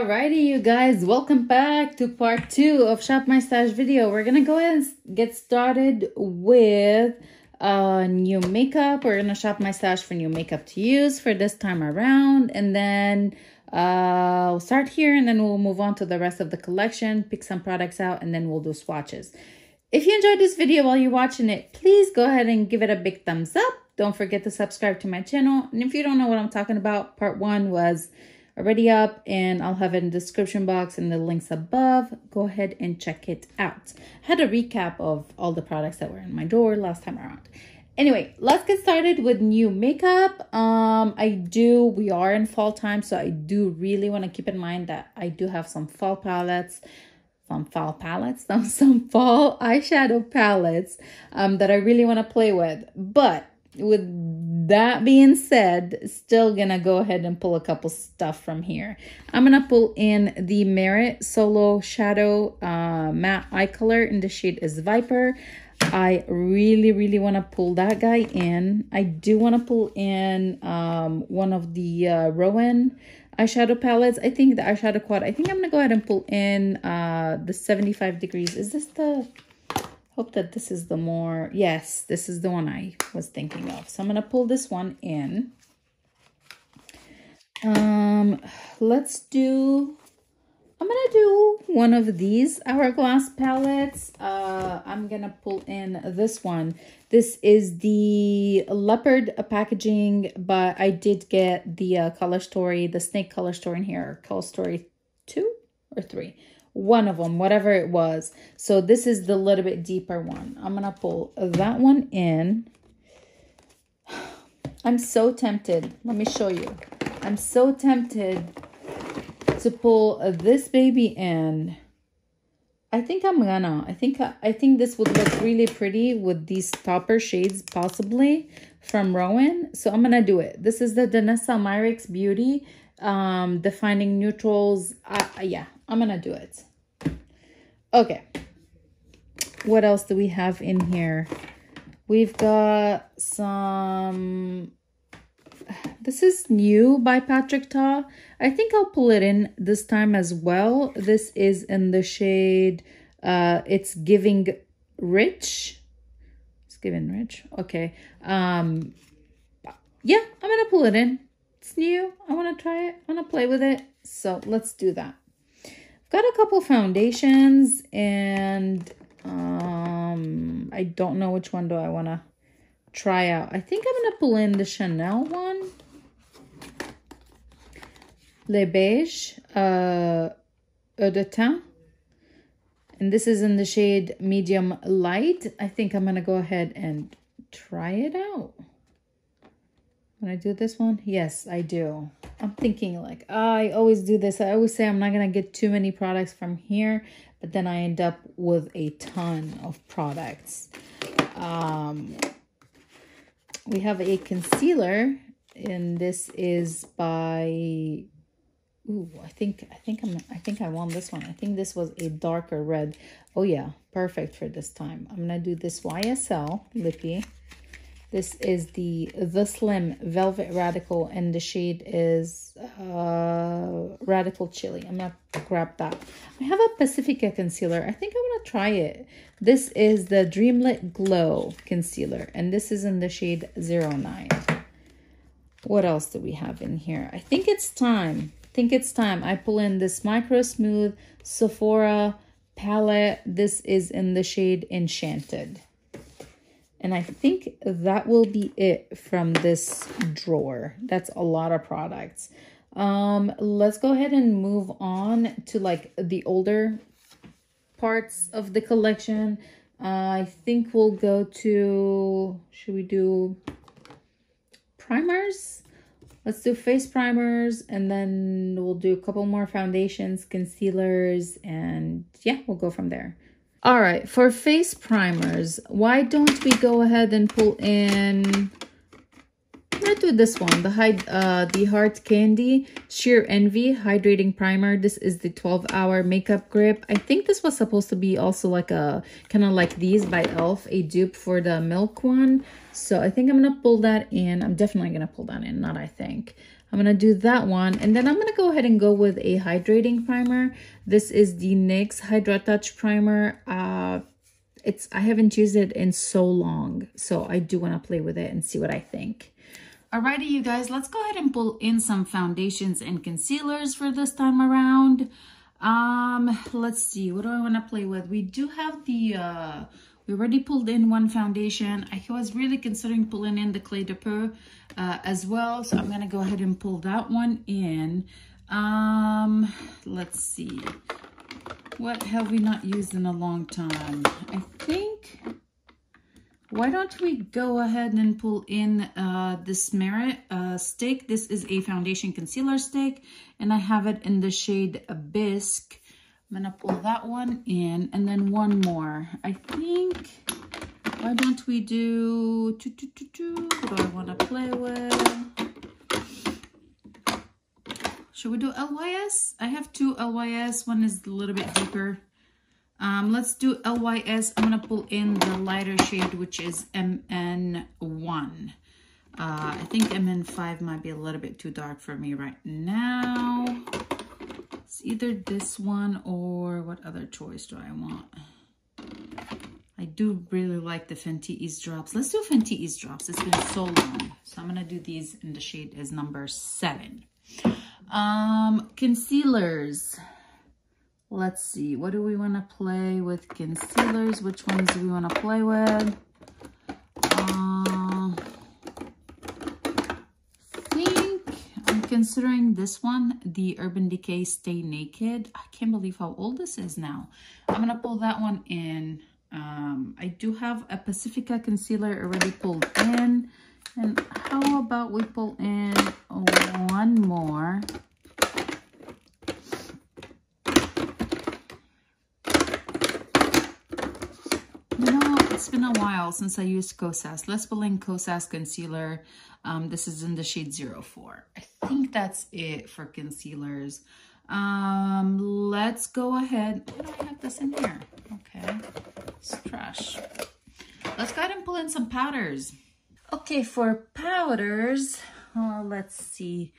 Alrighty, you guys, welcome back to part 2 of Shop My Stash video. We're gonna go ahead and get started with new makeup. We're gonna shop my stash for new makeup to use for this time around, and then we'll start here, and then we'll move on to the rest of the collection, pick some products out, and then we'll do swatches. If you enjoyed this video while you're watching it, please go ahead and give it a big thumbs up. Don't forget to subscribe to my channel. And if you don't know what I'm talking about, part 1 was already up, and I'll have it in the description box and the links above. Go ahead and check it out. I had a recap of all the products that were in my drawer last time around. Anyway, let's get started with new makeup. We are in fall time, so I do really want to keep in mind that I do have some fall palettes. Some fall eyeshadow palettes that I really want to play with. But with that being said, still gonna go ahead and pull a couple stuff from here. I'm gonna pull in the Merit Solo Shadow Matte Eye Color, and the shade is Viper. I really want to pull that guy in. I do want to pull in one of the Rowen eyeshadow palettes. I think the eyeshadow quad, I think I'm gonna go ahead and pull in the 75 degrees. Is this the, hope that this is the more, yes, this is the one I was thinking of. So I'm gonna pull this one in. I'm gonna do one of these Hourglass palettes. I'm gonna pull in this one. This is the leopard packaging, but I did get the color story, the snake color story in here, color story 2 or 3. One of them, whatever it was. So this is the little bit deeper one. I'm gonna pull that one in. I'm so tempted. Let me show you. I'm so tempted to pull this baby in. I think I'm gonna. I think this would look really pretty with these topper shades, possibly from Rowen. So I'm gonna do it. This is the Danessa Myricks Beauty, defining neutrals. Yeah. I'm gonna do it. Okay, what else do we have in here? We've got some, this is new by Patrick Ta. I think I'll pull it in this time as well. This is in the shade, it's giving rich. It's giving rich, okay. Yeah, I'm gonna pull it in. It's new, I wanna try it, I wanna play with it. So let's do that. Got a couple foundations, and I don't know which one do I want to try out. I think I'm going to pull in the Chanel one. Le Beige Eau de Teint. And this is in the shade Medium Light. I think I'm going to go ahead and try it out. When I do this one, yes, I do. I'm thinking like, I always do this. I always say I'm not going to get too many products from here, but then I end up with a ton of products. We have a concealer, and this is by, ooh, I think I want this one. I think this was a darker red. Oh yeah, perfect for this time. I'm going to do this YSL lippy. This is the Slim Velvet Radical, and the shade is Radical Chili. I'm going to grab that. I have a Pacifica concealer. I think I want to try it. This is the Dreamlit Glow concealer, and this is in the shade 09. What else do we have in here? I think it's time. I pull in this Micro Smooth Sephora palette. This is in the shade Enchanted. And I think that will be it from this drawer. That's a lot of products. Let's go ahead and move on to like the older parts of the collection. I think we'll go to, should we do primers? Let's do face primers, and then we'll do a couple more foundations, concealers, and yeah, we'll go from there. All right, for face primers, why don't we go ahead and pull in, let's do this one, the Hard Candy Sheer Envy Hydrating Primer. This is the 12-hour makeup grip. I think this was supposed to be also like a, kind of like these by e.l.f., a dupe for the milk one. So I think I'm going to pull that in. I'm definitely going to pull that in, not I think. I'm gonna do that one, and then I'm gonna go ahead and go with a hydrating primer. This is the NYX Hydra Touch Primer. I haven't used it in so long, so I do want to play with it and see what I think. Alrighty, you guys, let's go ahead and pull in some foundations and concealers for this time around. Let's see, what do I want to play with? We do have the we already pulled in one foundation. I was really considering pulling in the Clé de Peau as well, so I'm going to go ahead and pull that one in. Let's see. What have we not used in a long time? I think, why don't we go ahead and pull in this Merit stick. This is a foundation concealer stick, and I have it in the shade Bisque. I'm gonna pull that one in, and then one more. I think, why don't we do, what do I wanna play with? Should we do LYS? I have two LYS, one is a little bit deeper. Let's do LYS. I'm gonna pull in the lighter shade, which is MN1. I think MN5 might be a little bit too dark for me right now. It's either this one or what other choice do I want? I do really like the Fenty Eavesdrops. Let's do Fenty Eavesdrops. It's been so long. So I'm going to do these in the shade as number 7. Concealers. Let's see. What do we want to play with concealers? Which ones do we want to play with? Considering this one, the Urban Decay Stay Naked. I can't believe how old this is now. I'm going to pull that one in. I do have a Pacifica concealer already pulled in. And how about we pull in one more. You know, it's been a while since I used Kosas. Let's pull in Kosas concealer. This is in the shade 04. I think that's it for concealers. Let's go ahead. Why do I have this in here? Okay, it's trash. Let's go ahead and pull in some powders. Okay, for powders, let's see.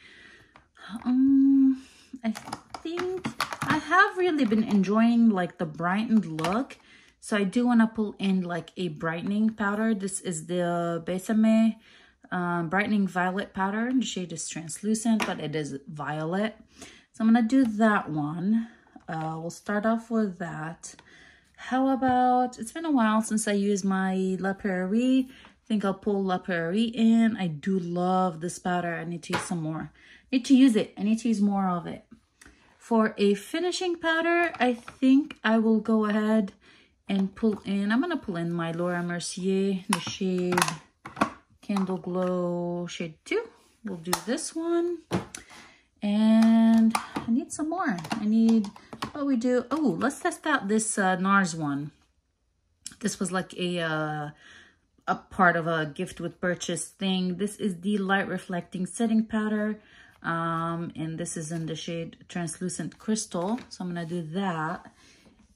I think I have really been enjoying like the brightened look. So I do want to pull in like a brightening powder. This is the Besame brightening violet powder. The shade is translucent, but it is violet. So I'm going to do that one. We'll start off with that. How about, it's been a while since I used my La Prairie. I think I'll pull La Prairie in. I do love this powder. I need to use some more. I need to use more of it. For a finishing powder, I think I will go ahead and pull in. I'm going to pull in my Laura Mercier, the shade Candle Glow, shade 2. We'll do this one. And I need some more. I need, what we do, oh, let's test out this NARS one. This was like a part of a gift with purchase thing. This is the Light Reflecting Setting Powder. And this is in the shade Translucent Crystal. So I'm going to do that.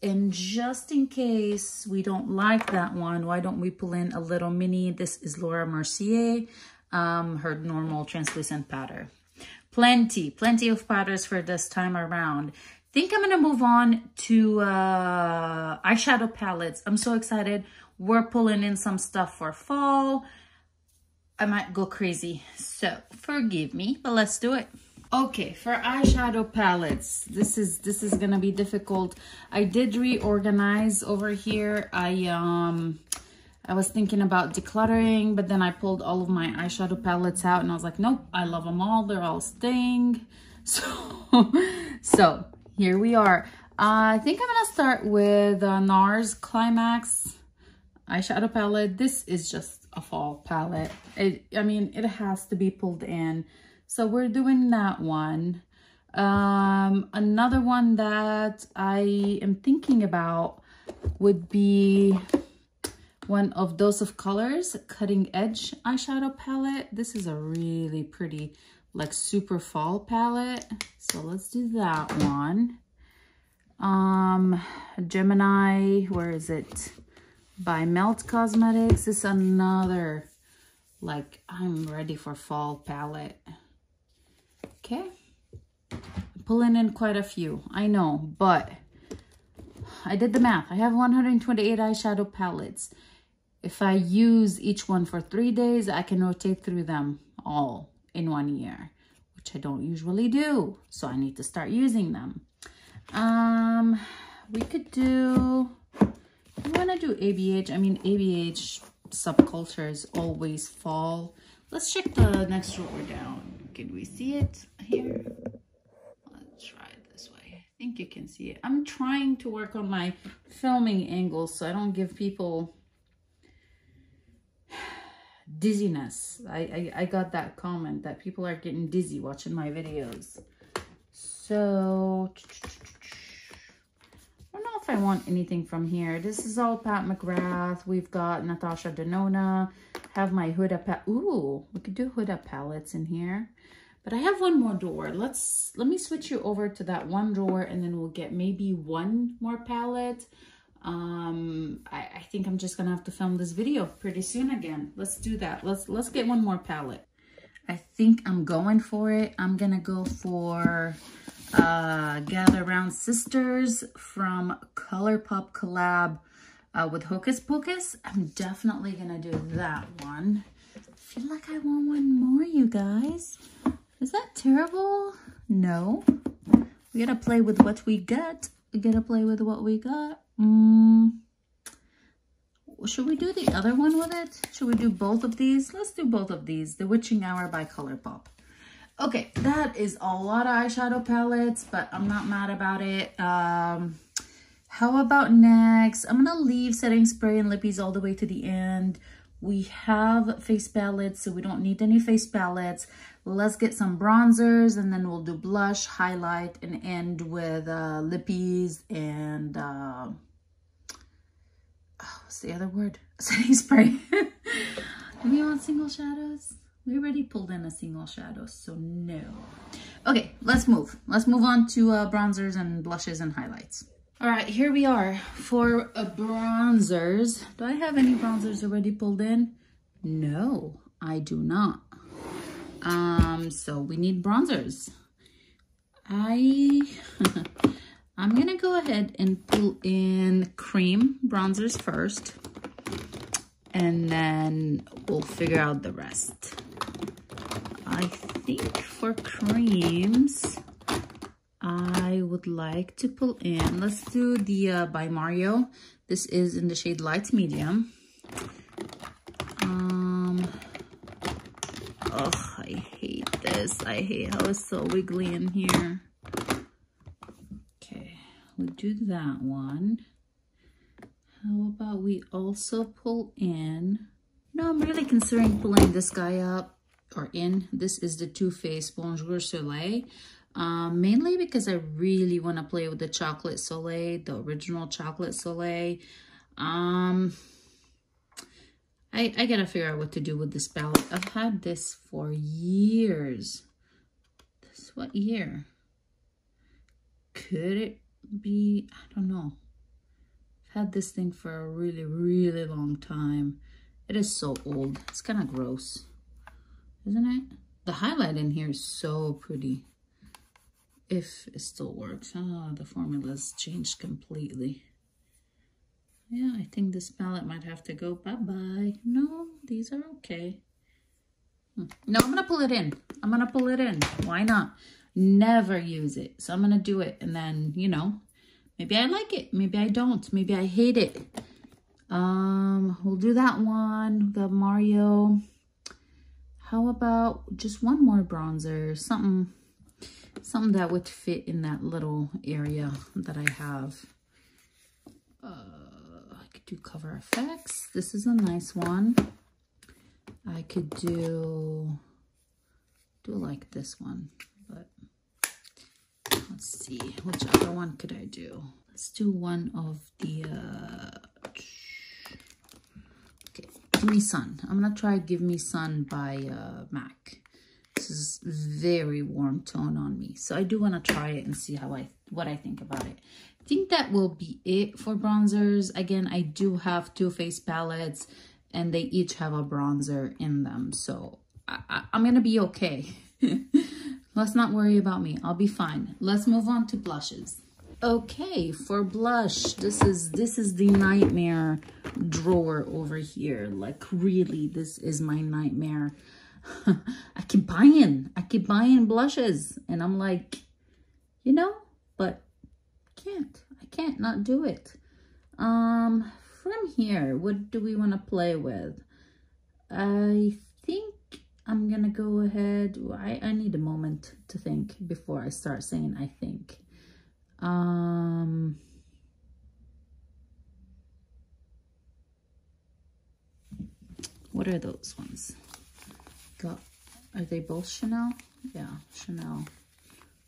And just in case we don't like that one, why don't we pull in a little mini? This is Laura Mercier, her normal translucent powder. Plenty of powders for this time around. I think I'm going to move on to eyeshadow palettes. I'm so excited. We're pulling in some stuff for fall. I might go crazy, so forgive me, but let's do it. Okay, for eyeshadow palettes, this is gonna be difficult. I did reorganize over here. I was thinking about decluttering, but then I pulled all of my eyeshadow palettes out, and I was like, nope, I love them all. They're all staying. So here we are. I think I'm gonna start with NARS Climax eyeshadow palette. This is just a fall palette. I mean, it has to be pulled in. So we're doing that one. Another one that I am thinking about would be one of Dose of Colors Cutting Edge eyeshadow palette. This is a really pretty, like, super fall palette. So let's do that one. Gemini, where is it? By Melt Cosmetics. This is another, like, I'm ready for fall palette. Okay. I'm pulling in quite a few, I know, but I did the math. I have 128 eyeshadow palettes. If I use each one for 3 days, I can rotate through them all in 1 year, which I don't usually do. So I need to start using them. We could do, you want to do ABH? I mean, ABH subcultures always fall. Let's check the next row we're down. Can we see it here? Let's try it this way. I think you can see it. I'm trying to work on my filming angle so I don't give people dizziness. I got that comment that people are getting dizzy watching my videos. So I don't know if I want anything from here. This is all Pat McGrath. We've got Natasha Denona. Have my Huda palette. Ooh, we could do Huda palettes in here. But I have one more drawer. Let me switch you over to that one drawer, and then we'll get maybe one more palette. I think I'm just gonna have to film this video pretty soon again. Let's do that. Let's get one more palette. I think I'm going for it. I'm gonna go for Gather Round Sisters from ColourPop collab with Hocus Pocus. I'm definitely gonna do that one. I feel like I want one more, you guys. Is that terrible? No. We gotta play with what we got. We gotta play with what we got. Should we do the other one with it? Should we do both of these? Let's do both of these. The Witching Hour by ColourPop. Okay, that is a lot of eyeshadow palettes, but I'm not mad about it. How about next? I'm gonna leave setting spray and lippies all the way to the end. We have face palettes, so we don't need any face palettes. Let's get some bronzers, and then we'll do blush, highlight, and end with lippies and oh, what's the other word? Setting spray. Do we want single shadows? We already pulled in a single shadow, so no. Okay, let's move. Let's move on to bronzers and blushes and highlights. All right, here we are for bronzers. Do I have any bronzers already pulled in? No, I do not. So we need bronzers. I'm gonna go ahead and pull in cream bronzers first, and then we'll figure out the rest. I think for creams, I would like to pull in, let's do the By Mario. This is in the shade Light Medium. Oh, I hate this. I hate how it's so wiggly in here. Okay, we'll do that one. How about we also pull in, no, I'm really considering pulling this guy up or in. This is the Too Faced Bonjour Soleil. Mainly because I really want to play with the Chocolate Soleil, the original Chocolate Soleil. I gotta figure out what to do with this palette. I've had this for years. This, what year? Could it be? I don't know. I've had this thing for a really, really long time. It is so old. It's kind of gross, isn't it? The highlight in here is so pretty. If it still works. Oh, the formula's changed completely. Yeah, I think this palette might have to go bye-bye. No, these are okay. No, I'm going to pull it in. I'm going to pull it in. Why not? Never use it. So I'm going to do it. And then, you know, maybe I like it. Maybe I don't. Maybe I hate it. We'll do that one. The Mario. How about just one more bronzer? Something that would fit in that little area that I have. I could do Cover Effects. This is a nice one. I could do like this one, but let's see, which other one could I do? Let's do one of the, okay, Give Me Sun. I'm gonna try Give Me Sun by MAC. This is very warm tone on me, so I do want to try it and see how what I think about it. I think that will be it for bronzers. Again, I do have two face palettes, and they each have a bronzer in them, so I'm gonna be okay. Let's not worry about me. I'll be fine. Let's move on to blushes. Okay, for blush, this is the nightmare drawer over here. Like, really, this is my nightmare. I keep buying blushes, and I'm like, you know, but I can't not do it. From here, what do we want to play with? I think I'm gonna go ahead. I need a moment to think before I start saying I think. What are those ones? Got, are they both Chanel? Yeah, Chanel.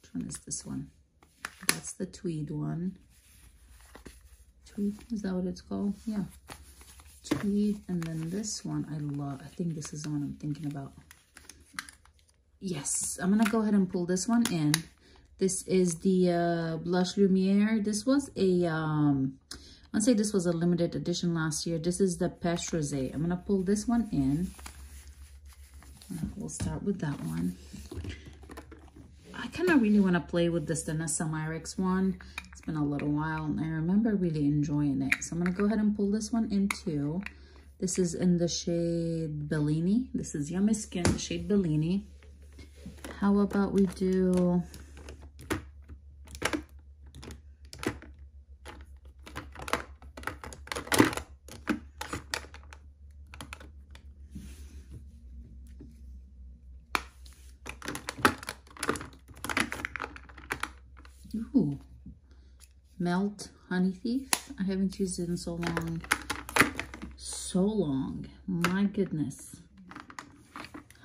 Which one is this one? That's the tweed one. Tweed, is that what it's called? Yeah, tweed. And then this one I love. I think this is the one I'm thinking about. Yes, I'm gonna go ahead and pull this one in. This is the Blush Lumiere. This was a, I'd say this was a limited edition last year. This is the Peach Rose. I'm gonna pull this one in. We'll start with that one. I kind of really want to play with this Danessa Myricks one. It's been a little while, and I remember really enjoying it. So I'm gonna go ahead and pull this one in too. This is in the shade Bellini. This is Yummy Skin, the shade Bellini. How about we do? Melt Honey Thief. I haven't used it in so long. So long. My goodness.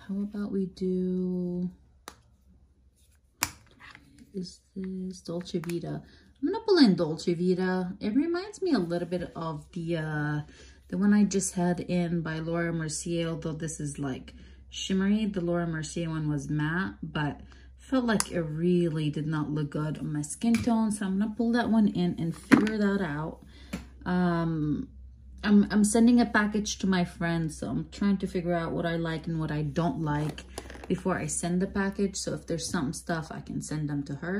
How about we do... Is this Dolce Vita? I'm going to pull in Dolce Vita. It reminds me a little bit of the one I just had in by Laura Mercier. Although this is like shimmery. The Laura Mercier one was matte, but... felt like it really did not look good on my skin tone, so I'm gonna pull that one in and figure that out. I'm sending a package to my friend, so I'm trying to figure out what I like and what I don't like before I send the package. So if there's some stuff, I can send them to her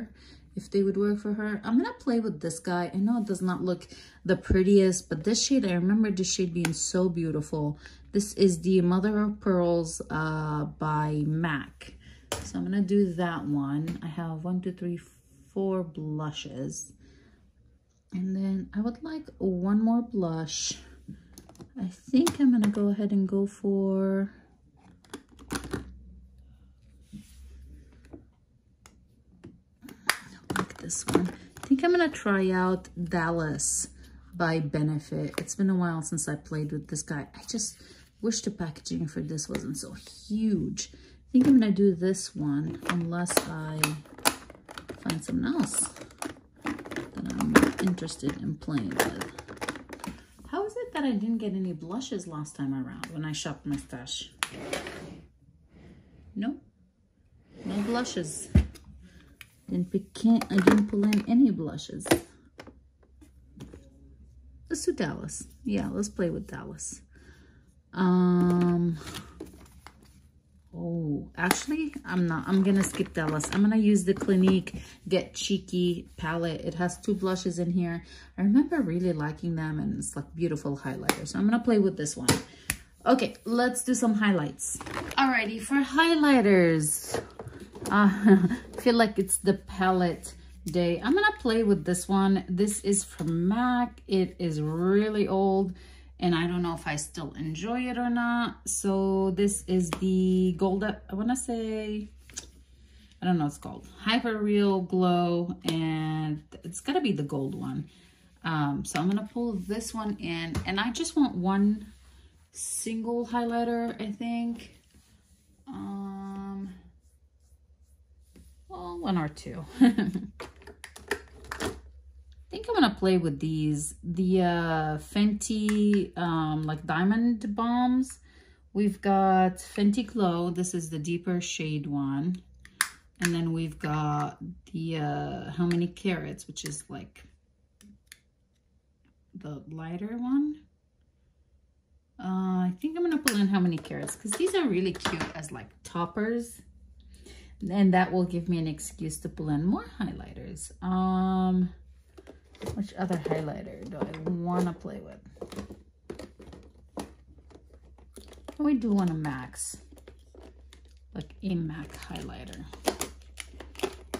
if they would work for her. I'm gonna play with this guy. I know it does not look the prettiest, but this shade, I remember this shade being so beautiful. This is the Mother of Pearls by MAC. So I'm gonna do that one. I have 4 blushes. And then I would like one more blush. I think I'm gonna go ahead and go for... I like this one. I think I'm gonna try out Dallas by Benefit. It's been a while since I played with this guy. I just wish the packaging for this wasn't so huge. I think I'm gonna do this one unless I find something else that I'm interested in playing with. How is it that I didn't get any blushes last time around when I shopped my stash? No, no blushes. I didn't pull in any blushes. Let's do Dallas. Yeah, let's play with Dallas. Oh, actually, I'm going to skip Dallas. I'm going to use the Clinique Get Cheeky palette. It has 2 blushes in here. I remember really liking them, and it's like beautiful highlighters. So I'm going to play with this one. Okay, let's do some highlights. Alrighty, for highlighters, I feel like it's the palette day. I'm going to play with this one. This is from MAC. It is really old, and I don't know if I still enjoy it or not. So this is the gold, I want to say, I don't know what it's called. Hyper Real Glow, and it's got to be the gold one. So I'm going to pull this one in, and I just want one single highlighter, I think. Well, one or two. I think I'm gonna play with these, the Fenty like diamond bombs. We've got Fenty Glow. This is the deeper shade one, and then we've got the How Many Carats, which is like the lighter one. I think I'm gonna pull in How Many Carats because these are really cute as like toppers. and that will give me an excuse to blend more highlighters. Which other highlighter do I want to play with? We do want a max, like a MAC highlighter.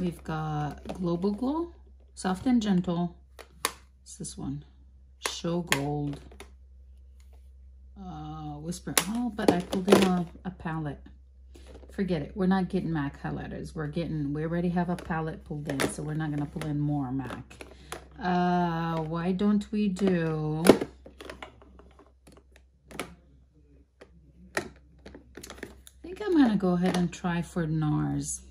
We've got Global Glow, Soft and Gentle. What's this one? Show Gold. Whisper. Oh, but I pulled in a palette. Forget it. We're not getting MAC highlighters. We already have a palette pulled in, so we're not going to pull in more MAC. Why don't we do... I think I'm going to go ahead and try for NARS.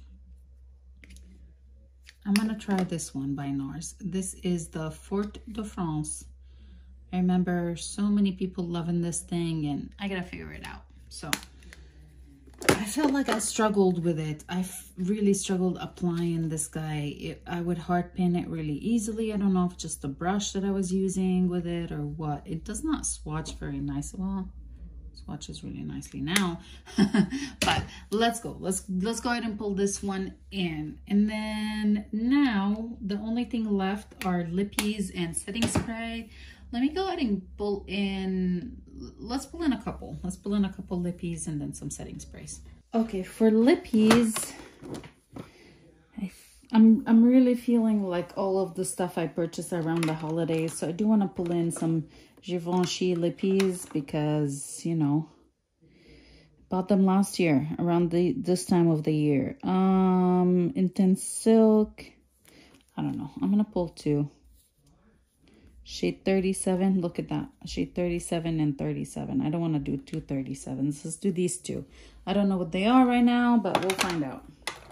I'm going to try this one by NARS. This is the Forte de France. I remember so many people loving this thing, and I got to figure it out. So I felt like I struggled with it. I really struggled applying this guy. I would hard pin it really easily. I don't know if it's just the brush that I was using with it or what. It does not swatch very nice. Well, it swatches really nicely now. But let's go. Let's go ahead and pull this one in. And then now the only thing left are lippies and setting spray. Let me go ahead and pull in, let's pull in a couple. Let's pull in a couple lippies and then some setting sprays. Okay, for lippies, I'm really feeling like all of the stuff I purchased around the holidays. So I do want to pull in some Givenchy lippies because, you know, bought them last year around this time of the year. Intense Silk, I don't know. I'm going to pull two. Shade 37, look at that. Shade 37 and 37. I don't want to do two 37s. Let's do these two. I don't know what they are right now, but we'll find out.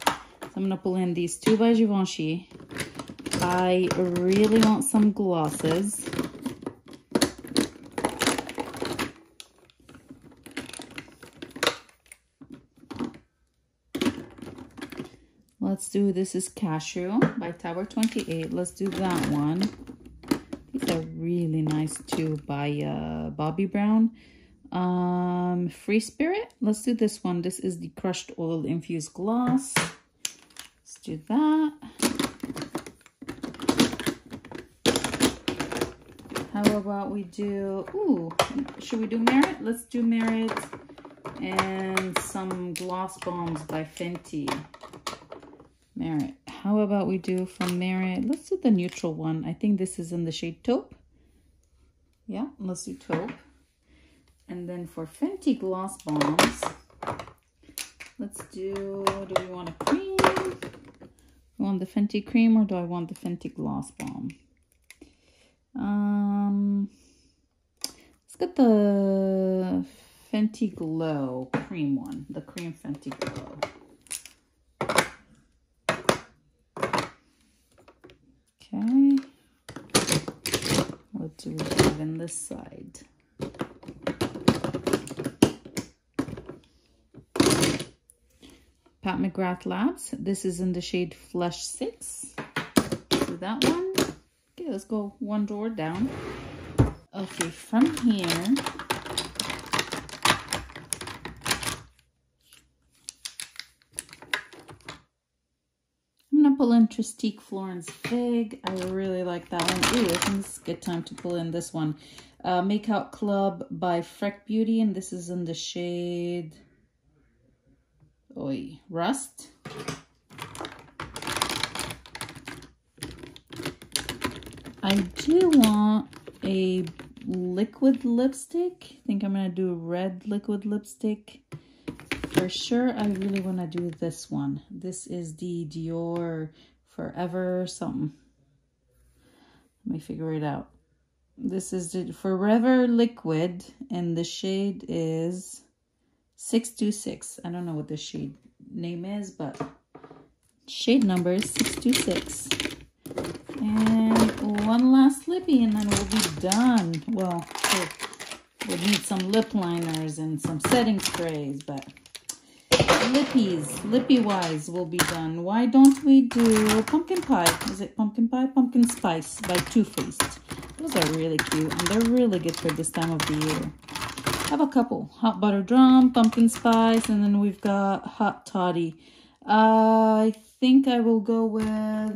So I'm going to pull in these two by Givenchy. I really want some glosses. Let's do, this is Cashew by Tower 28. Let's do that one. They're really nice too by Bobbi Brown. Free Spirit, let's do this one. This is the crushed oil infused gloss. Let's do that. How about we do, ooh, should we do Merit? Let's do Merit and some gloss bombs by Fenty. Merit. How about we do from Merit? Let's do the neutral one. I think this is in the shade Taupe. Yeah, let's do Taupe. And then for Fenty Gloss Bombs, let's do we want a cream? We want the Fenty cream or do I want the Fenty Gloss Bomb? Let's get the Fenty Glow cream one, the cream Fenty Glow. Okay, what do we have in this side? Pat McGrath Labs. This is in the shade Flush 6. Let's do that one. Okay, let's go one drawer down. Okay, from here. Pull in Trestique Florence Fig. I really like that one. Ooh, I think it's a good time to pull in this one. Makeout Club by Freck Beauty, and this is in the shade Rust. I do want a liquid lipstick. I think I'm going to do red liquid lipstick. For sure, I really want to do this one. This is the Dior Forever something. Let me figure it out. This is the Forever Liquid, and the shade is 626. I don't know what the shade name is, but shade number is 626. And one last lippy, and then we'll be done. Well, we'll need some lip liners and some setting sprays, but... lippies, lippy wise will be done. Why don't we do pumpkin pie? Is it pumpkin pie? Pumpkin spice by Too Faced. Those are really cute and they're really good for this time of the year. I have a couple. Hot butter drum, pumpkin spice, and then we've got hot toddy. I think I will go with,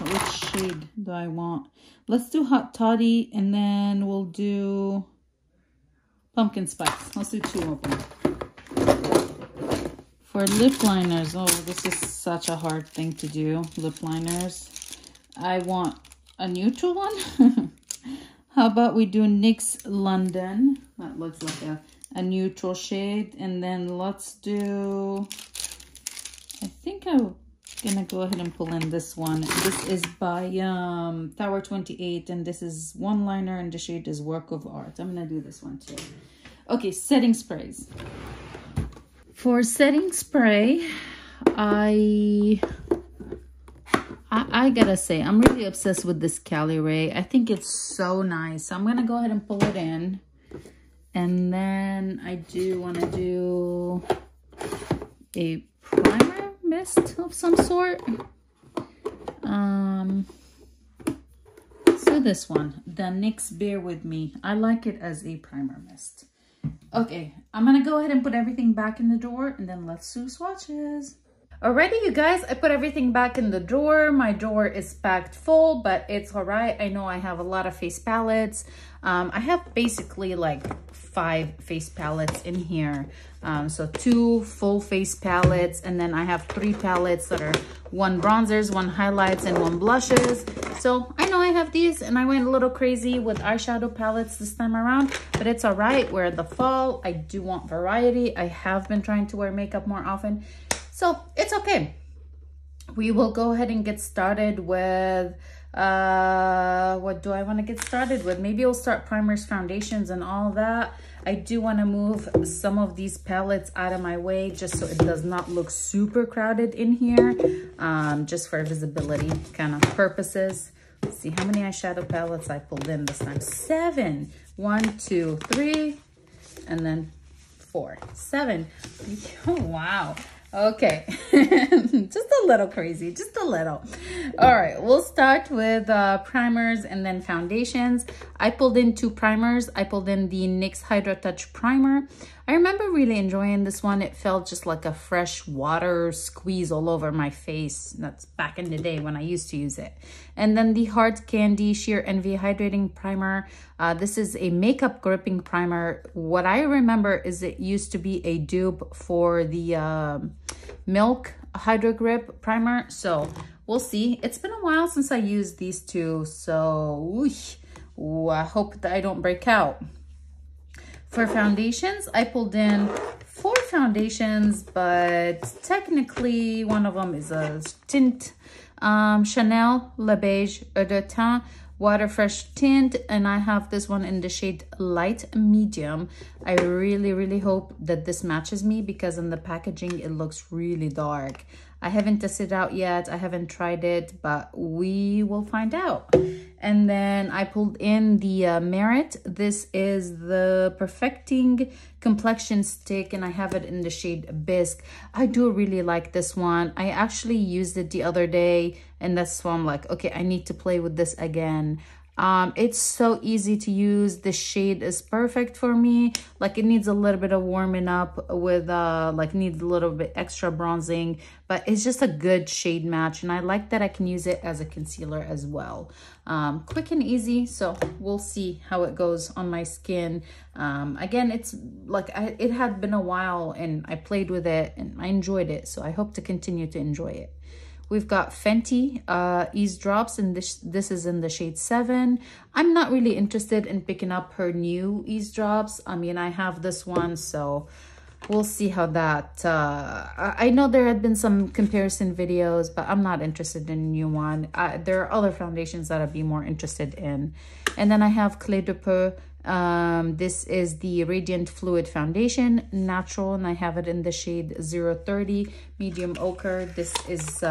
which shade do I want? Let's do Hot Toddy, and then we'll do Pumpkin Spice. Let's do two of them. For lip liners, oh, this is such a hard thing to do, lip liners. I want a neutral one. How about we do NYX London? That looks like a neutral shade. And then let's do, I think I'm gonna go ahead and pull in this one. This is by Tower 28, and this is one liner, and the shade is Work of Art. I'm gonna do this one too. Okay, setting sprays. For setting spray, I gotta say, I'm really obsessed with this Cali Ray. I think it's so nice. I'm gonna go ahead and pull it in. And then I do wanna do a primer mist of some sort. So this one, the NYX Bear With Me. I like it as a primer mist. Okay, I'm gonna go ahead and put everything back in the drawer, and then let's do swatches. Alrighty, you guys, I put everything back in the drawer. My drawer is packed full, but it's all right. I know I have a lot of face palettes. I have basically like 5 face palettes in here. So 2 full face palettes, and then I have 3 palettes that are 1 bronzers, 1 highlights, and 1 blushes. So I know I have these, and I went a little crazy with eyeshadow palettes this time around, but it's all right. We're in the fall. I do want variety. I have been trying to wear makeup more often. So it's okay. We will go ahead and get started with, what do I want to get started with? Maybe I'll start primers, foundations, and all that. I do want to move some of these palettes out of my way just so it does not look super crowded in here, just for visibility kind of purposes. Let's see how many eyeshadow palettes I pulled in this time. 7. 1, 2, 3, and then 4. 7. Oh, wow. Okay, just a little crazy, just a little. All right, we'll start with primers and then foundations. I pulled in 2 primers. I pulled in the NYX Hydra Touch Primer. I remember really enjoying this one. It felt just like a fresh water squeeze all over my face. That's back in the day when I used to use it. And then the Hard Candy Sheer Envy Hydrating Primer. This is a makeup gripping primer. What I remember is it used to be a dupe for the Milk Hydro Grip Primer, so we'll see. It's been a while since I used these 2, so ooh, I hope that I don't break out. For foundations, I pulled in 4 foundations, but technically one of them is a tint. Chanel Le Beige Eau de Teint Water Fresh Tint, and I have this one in the shade Light Medium. I really hope that this matches me, because in the packaging it looks really dark. I haven't tested it out yet. I haven't tried it, but we will find out. And then I pulled in the Merit. This is the Perfecting Complexion Stick, and I have it in the shade Bisque. I do really like this one. I actually used it the other day, and that's why I'm like, okay, I need to play with this again. It's so easy to use. The shade is perfect for me. Like, it needs a little bit of warming up with like, needs a little bit extra bronzing, but it's just a good shade match, and I like that I can use it as a concealer as well. Quick and easy, so we'll see how it goes on my skin. Again, it's like it had been a while, and I played with it and I enjoyed it, so I hope to continue to enjoy it. We've got Fenty Eavesdrops, and this is in the shade 7. I'm not really interested in picking up her new Eavesdrops. I mean, I have this one, so we'll see how that... I know there had been some comparison videos, but I'm not interested in a new one. There are other foundations that I'd be more interested in. And then I have Clé de Peau. This is the Radiant Fluid Foundation, natural, and I have it in the shade 030 Medium Ochre. This is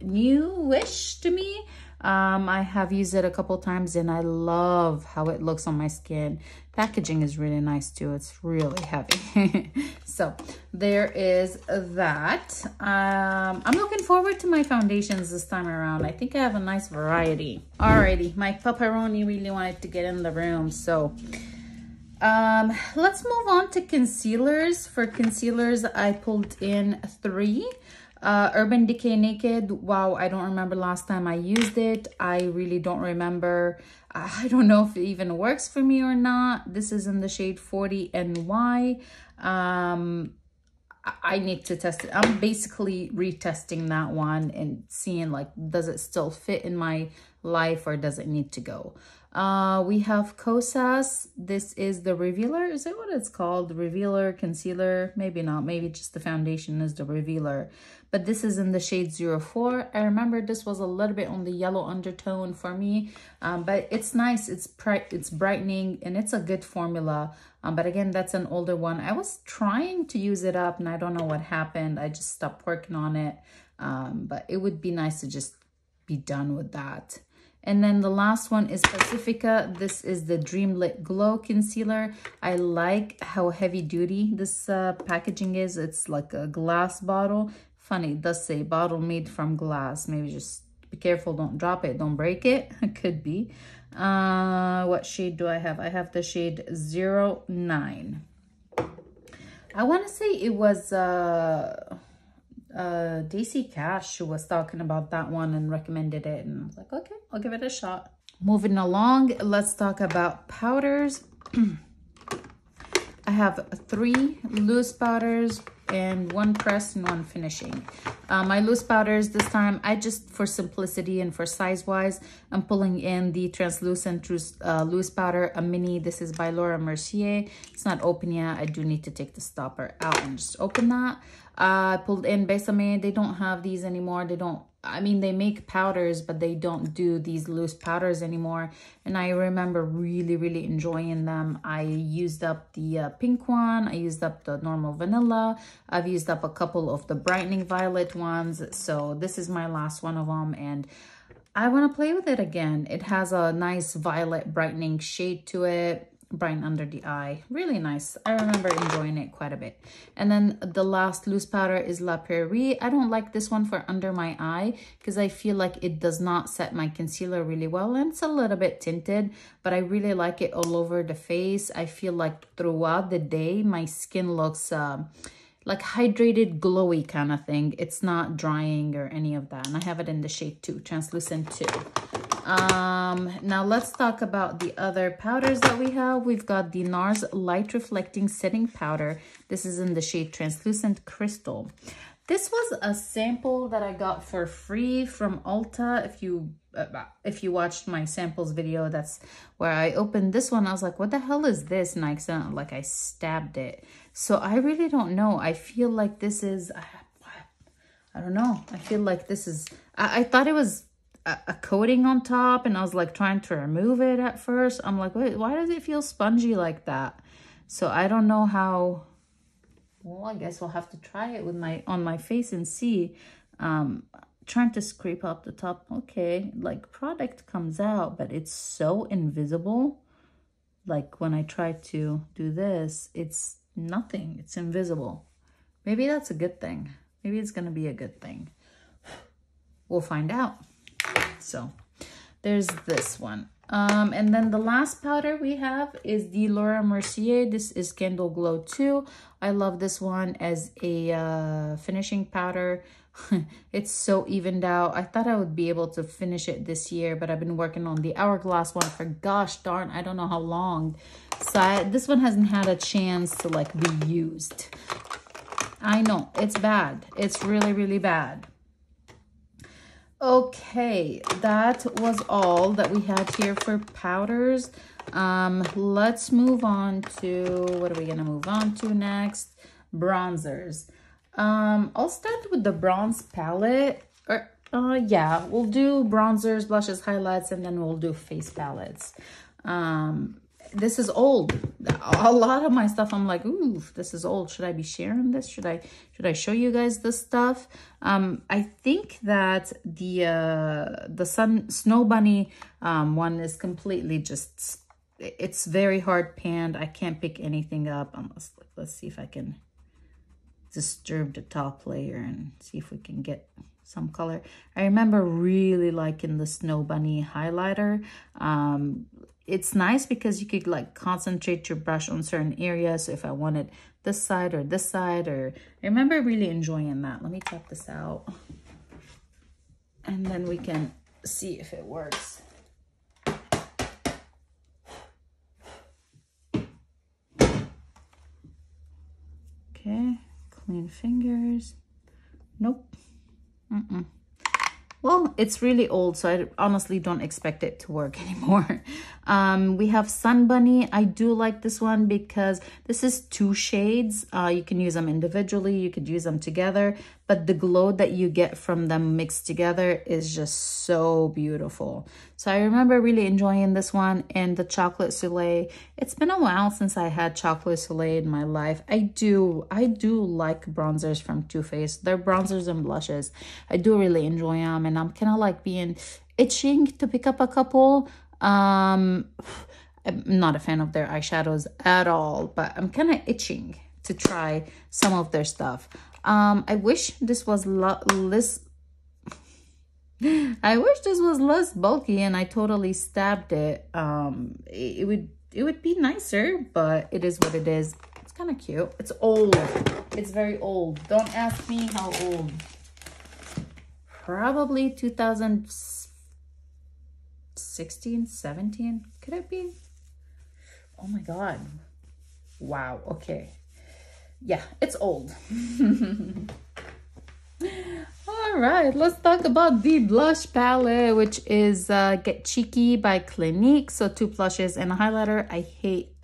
newish to me. I have used it a couple times, and I love how it looks on my skin. Packaging is really nice too. It's really heavy. So there is that. I'm looking forward to my foundations this time around. I think I have a nice variety. Alrighty, my pepperoni really wanted to get in the room, so Let's move on to concealers. For concealers, I pulled in 3. Urban Decay Naked. Wow, I don't remember last time I used it. I really don't remember. I don't know if it even works for me or not. This is in the shade 40 NY. I need to test it. I'm basically retesting that one and seeing, like, does it still fit in my life or does it need to go? We have Kosas. This is the Revealer. Is that what it's called? Revealer, concealer? Maybe not. Maybe just the foundation is the Revealer. But this is in the shade 04. I remember this was a little bit on the yellow undertone for me. But it's nice. It's brightening and it's a good formula. But again, that's an older one. I was trying to use it up and I don't know what happened. I just stopped working on it. But it would be nice to just be done with that. And then the last one is Pacifica. This is the Dreamlit Glow Concealer. I like how heavy duty this packaging is. It's like a glass bottle. Funny, it does say bottle made from glass. Maybe just be careful, don't drop it, don't break it. It could be. What shade do I have? I have the shade 09. I want to say it was... Daisy Cash was talking about that one and recommended it, and I was like, okay, I'll give it a shot. Moving along, let's talk about powders. I have 3 loose powders and 1 pressed and 1 finishing. My loose powders this time, I just, for simplicity and for size wise, I'm pulling in the translucent loose powder, a mini. This is by Laura Mercier. It's not open yet. I do need to take the stopper out and just open that. I pulled in Besame. They don't have these anymore. They don't, I mean, they make powders, but they don't do these loose powders anymore. And I remember really, really enjoying them. I used up the pink one. I used up the normal vanilla. I've used up a couple of the brightening violet ones. So this is my last one of them. And I want to play with it again. It has a nice violet brightening shade to it. Brighten under the eye, really nice. I remember enjoying it quite a bit. And then the last loose powder is La Prairie. I don't like this one for under my eye because I feel like it does not set my concealer really well, and it's a little bit tinted, but I really like it all over the face. I feel like throughout the day my skin looks like hydrated, glowy kind of thing. It's not drying or any of that. And I have it in the shade 2, translucent 2. Now let's talk about the other powders that we have. We've got the NARS Light Reflecting Setting Powder. This is in the shade Translucent Crystal. This was a sample that I got for free from Ulta. If you watched my samples video, that's where I opened this one. I was like, what the hell is this? And I accidentally, like, I stabbed it. So I really don't know. I feel like this is, I don't know. I feel like this is, I thought it was a coating on top, and I was like trying to remove it at first. I'm like, wait, why does it feel spongy like that? So I don't know how. Well, I guess we'll have to try it with on my face and see. Trying to scrape up the top. Okay, like product comes out, but it's so invisible. Like when I try to do this, it's nothing. It's invisible. Maybe that's a good thing. Maybe it's gonna be a good thing. We'll find out. So there's this one. And then the last powder we have is the Laura Mercier. This is Candle Glow 2. I love this one as a finishing powder. It's so evened out. I thought I would be able to finish it this year, but I've been working on the Hourglass one for gosh darn, I don't know how long. So this one hasn't had a chance to like be used. I know, it's bad. It's really, really bad. Okay, that was all that we had here for powders. Let's move on to, what are we gonna move on to next? Bronzers. I'll start with the bronze palette. Or yeah, we'll do bronzers, blushes, highlights, and then we'll do face palettes. This is old. A lot of my stuff, I'm like, ooh, this is old. Should I be sharing this? Should I show you guys this stuff? I think that the Snow Bunny one is completely just, it's very hard panned. I can't pick anything up. Let's see if I can disturb the top layer and see if we can get some color. I remember really liking the Snow Bunny highlighter. it's nice because you could like concentrate your brush on certain areas. So if I wanted this side or this side, or I remember really enjoying that. Let me tap this out and then we can see if it works. Okay, clean fingers. Nope. Mm-mm. Well, it's really old, so I honestly don't expect it to work anymore. We have Sun Bunny. I do like this one because this is two shades. You can use them individually. You could use them together. But the glow that you get from them mixed together is just so beautiful. So I remember really enjoying this one. And the Chocolat Soleil. It's been a while since I had Chocolat Soleil in my life. I do like bronzers from Too Faced. They're bronzers and blushes. I do really enjoy them. And I'm kind of like being itching to pick up a couple. I'm not a fan of their eyeshadows at all, but I'm kind of itching to try some of their stuff. I wish this was less bulky and I totally stabbed it. It would be nicer, but it is what it is. It's kind of cute. It's old. It's very old. Don't ask me how old. Probably 2016, 17. Could it be? Oh my god. Wow. Okay. Yeah, it's old. All right, let's talk about the blush palette, which is Get Cheeky by Clinique. So two blushes and a highlighter. I hate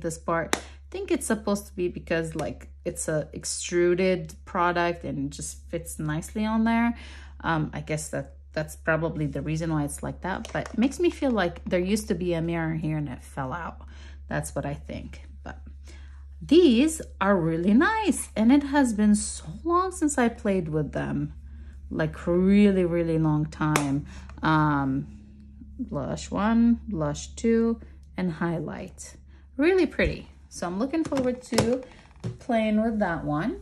this part. I think it's supposed to be because like it's a extruded product and just fits nicely on there. I guess that's probably the reason why it's like that, but it makes me feel like there used to be a mirror here and it fell out. That's what I think. But these are really nice, and it has been so long since I played with them, like really, really long time. Blush one, blush two, and highlight. Really pretty. So I'm looking forward to playing with that one.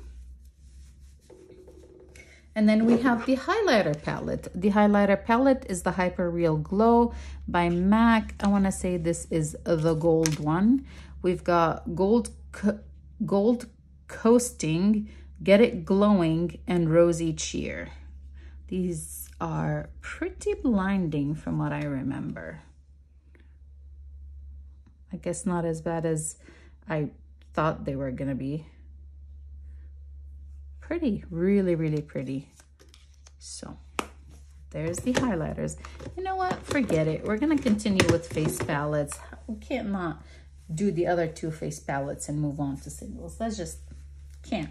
And then we have the highlighter palette. The highlighter palette is the Hyper Real Glow by MAC. I want to say this is the gold one. We've got Gold Coasting, Get It Glowing, and Rosy Cheer. These are pretty blinding from what I remember. I guess not as bad as I thought they were gonna be. Pretty, really, really pretty. So there's the highlighters. You know what? Forget it. We're gonna continue with face palettes. We can't not do the other two face palettes and move on to singles. That's just can't.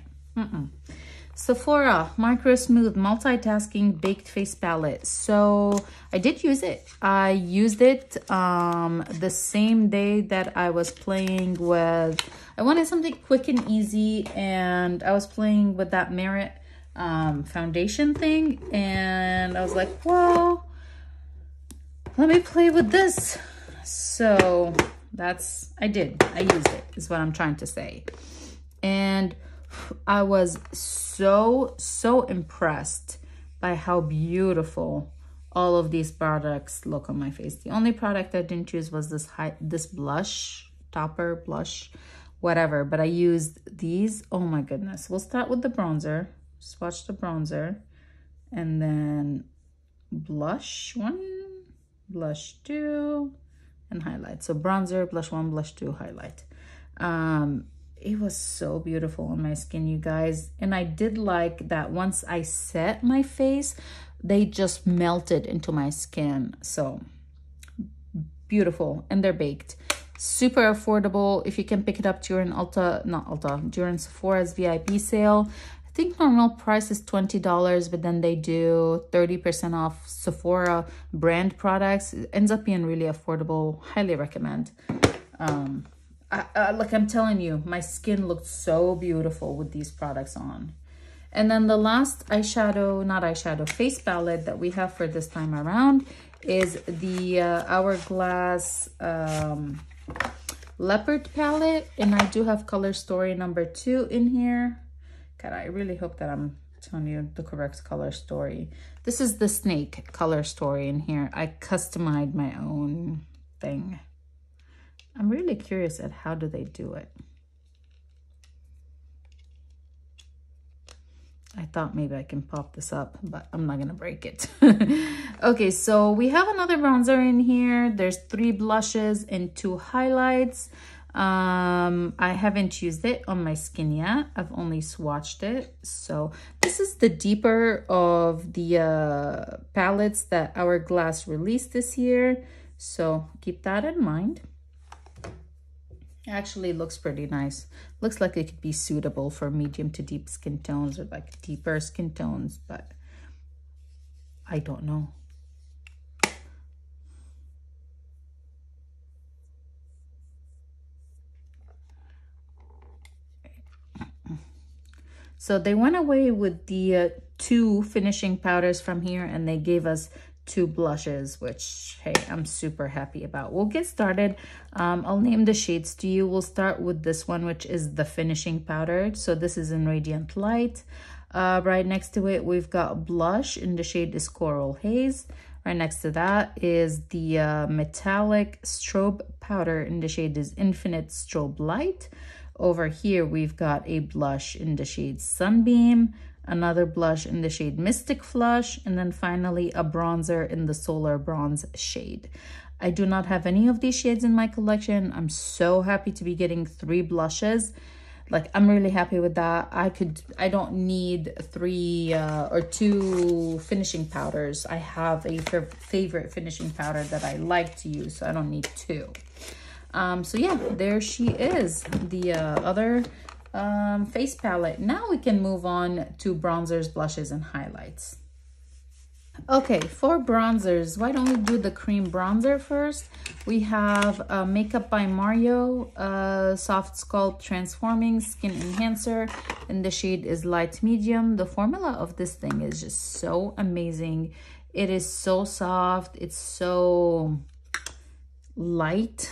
Sephora Micro Smooth Multitasking Baked Face Palette. So I did use it. I used it the same day that I was playing with, I wanted something quick and easy, and I was playing with that Merit foundation thing, and I was like, whoa, let me play with this. So that's, I used it, is what I'm trying to say. And I was so impressed by how beautiful all of these products look on my face. The only product I didn't use was this blush, topper, blush, whatever, but I used these. Oh my goodness. We'll start with the bronzer. Swatch the bronzer and then blush one, blush two, and highlight. So bronzer, blush one, blush two, highlight. It was so beautiful on my skin, you guys. And I did like that once I set my face, they just melted into my skin. So beautiful. And they're baked. Super affordable. If you can pick it up during during Sephora's VIP sale. I think normal price is $20, but then they do 30% off Sephora brand products. It ends up being really affordable. Highly recommend. Like I'm telling you, my skin looked so beautiful with these products on. And then the last face palette that we have for this time around is the Hourglass Leopard palette. And I do have Color Story number 2 in here. God, I really hope that I'm telling you the correct color story. This is the snake color story in here. I customized my own thing. I'm really curious at how do they do it. I thought maybe I can pop this up, but I'm not gonna break it. Okay, so we have another bronzer in here. There's 3 blushes and 2 highlights. I haven't used it on my skin yet. I've only swatched it. So this is the deeper of the palettes that Hourglass released this year. So keep that in mind. Actually looks pretty nice. Looks like it could be suitable for medium to deep skin tones, or like deeper skin tones, but I don't know. So they went away with the 2 finishing powders from here, and they gave us 2 blushes, which, hey, I'm super happy about. We'll get started. I'll name the shades to you. We'll start with this one, which is the finishing powder. So this is in Radiant Light. Right next to it, we've got blush, and the shade is Coral Haze. Right next to that is the metallic strobe powder, and the shade is Infinite Strobe Light. Over here, we've got a blush in the shade Sunbeam, another blush in the shade Mystic Flush, and then finally a bronzer in the Solar Bronze shade. I do not have any of these shades in my collection. I'm so happy to be getting 3 blushes. Like, I'm really happy with that. I don't need 3 or 2 finishing powders. I have a favorite finishing powder that I like to use, so I don't need 2. So yeah, there she is, the other face palette. Now we can move on to bronzers, blushes, and highlights. Okay, for bronzers, why don't we do the cream bronzer first? We have Makeup by Mario Soft Sculpt Transforming Skin Enhancer, and the shade is Light Medium. The formula of this thing is just so amazing. It is so soft, it's so light.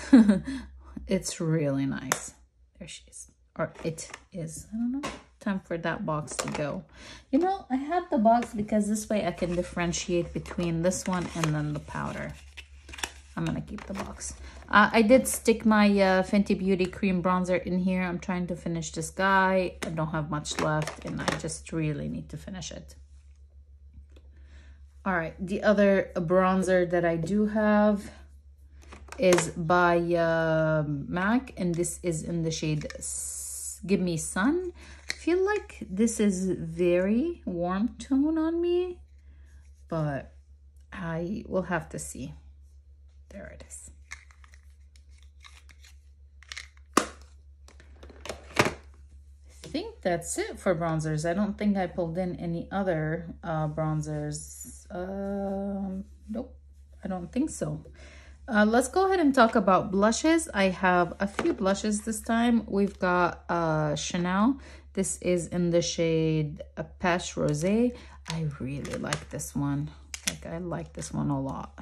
It's really nice. There she is. Or it is, I don't know. Time for that box to go. You know, I had the box because this way I can differentiate between this one and then the powder. I'm gonna keep the box. I did stick my Fenty Beauty cream bronzer in here. I'm trying to finish this guy. I don't have much left, and I just really need to finish it. All right, the other bronzer that I do have is by MAC, and this is in the shade Give Me Sun. I feel like this is very warm tone on me, but I will have to see. There it is. I think that's it for bronzers. I don't think I pulled in any other bronzers. Nope, I don't think so. Let's go ahead and talk about blushes. I have a few blushes this time. We've got Chanel. This is in the shade Peach Rosé. I really like this one. Like, I like this one a lot.